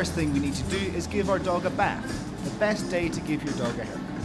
First thing we need to do is give our dog a bath. The best day to give your dog a haircut.